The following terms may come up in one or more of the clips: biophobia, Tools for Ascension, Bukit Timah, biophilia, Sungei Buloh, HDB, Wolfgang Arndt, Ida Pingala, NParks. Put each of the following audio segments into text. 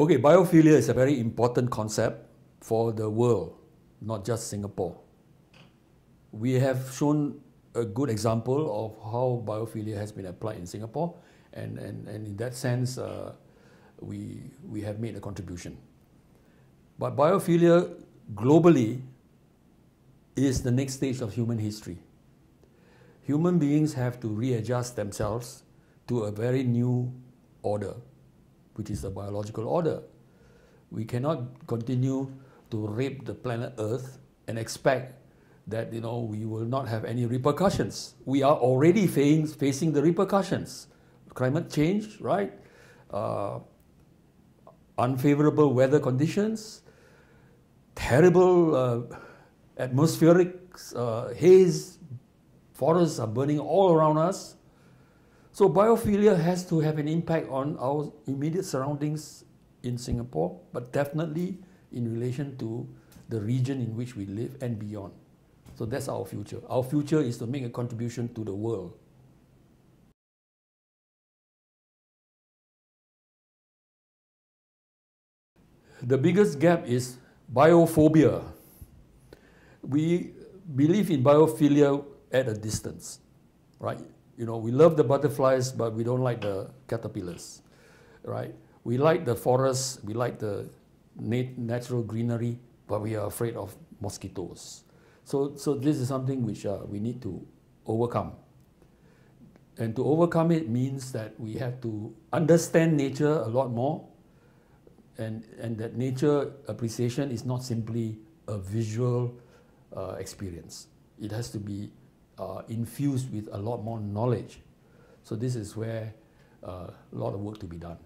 Okay, biophilia is a very important concept for the world, not just Singapore. We have shown a good example of how biophilia has been applied in Singapore, and in that sense, we have made a contribution. But biophilia globally is the next stage of human history. Human beings have to readjust themselves to a very new order, which is the biological order. We cannot continue to rape the planet Earth and expect that, you know, we will not have any repercussions. We are already facing the repercussions. Climate change, right? Unfavorable weather conditions, terrible atmospheric haze, forests are burning all around us. So biophilia has to have an impact on our immediate surroundings in Singapore, but definitely in relation to the region in which we live and beyond. So that's our future. Our future is to make a contribution to the world. The biggest gap is biophobia. We believe in biophilia at a distance, right? You know, we love the butterflies, but we don't like the caterpillars, right? We like the forests, we like the natural greenery, but we are afraid of mosquitoes. So this is something which we need to overcome. And to overcome it means that we have to understand nature a lot more, and that nature appreciation is not simply a visual experience. It has to be infused with a lot more knowledge. So this is where a lot of work to be done.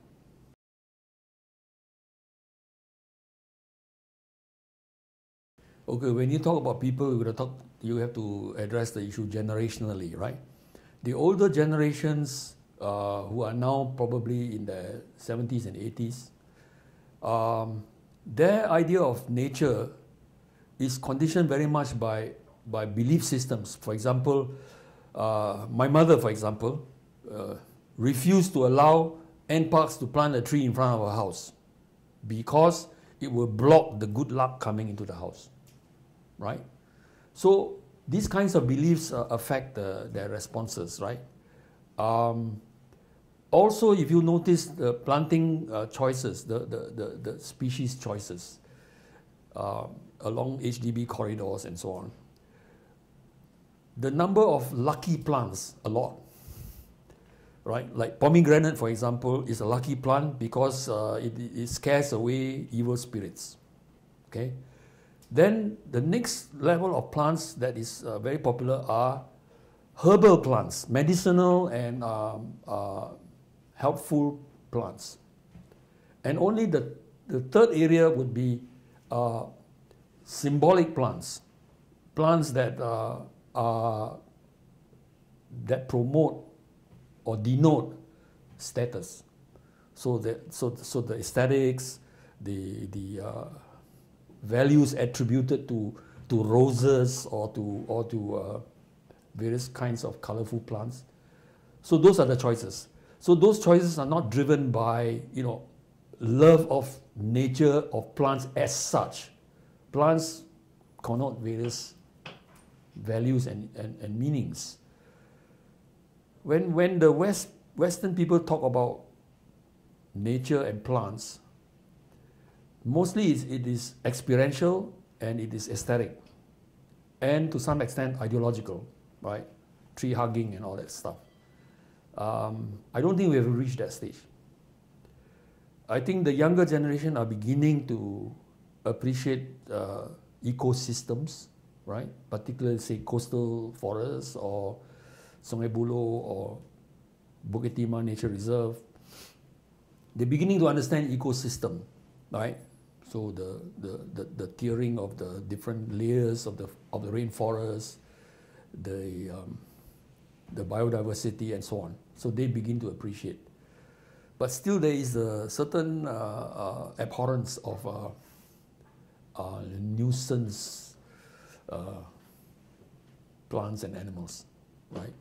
Okay, when you talk about people, you have to address the issue generationally, right? The older generations who are now probably in their 70s and 80s, their idea of nature is conditioned very much by belief systems. For example, my mother, for example, refused to allow NParks to plant a tree in front of her house because it will block the good luck coming into the house. Right? So these kinds of beliefs affect their responses, right? Also, if you notice the planting choices, the species choices along HDB corridors and so on, the number of lucky plants a lot, right? Like pomegranate, for example, is a lucky plant because it scares away evil spirits, okay? Then the next level of plants that is very popular are herbal plants, medicinal and helpful plants. And only the third area would be symbolic plants, plants that, that promote or denote status. So the aesthetics, the values attributed to roses or to various kinds of colorful plants. So those are the choices. So those choices are not driven by, you know, love of nature, of plants as such. Plants connote various values and meanings. When the Western people talk about nature and plants, mostly it is experiential and it is aesthetic, and to some extent ideological, right? Tree hugging and all that stuff. I don't think we have reached that stage. I think the younger generation are beginning to appreciate ecosystems, right? Particularly, say, coastal forests or Sungei Buloh or Bukit Timah Nature Reserve. They're beginning to understand ecosystem, right? So the tiering of the different layers of the rainforest, the biodiversity and so on. So they begin to appreciate. But still there is a certain abhorrence of nuisance plants and animals, right?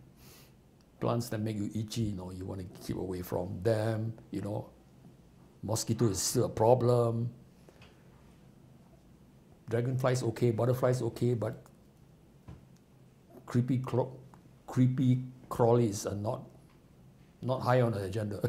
Plants that make you itchy, you know, you want to keep away from them, you know, Mosquito is still a problem. Dragonfly is okay, butterfly is okay, but creepy crawlies are not high on the agenda.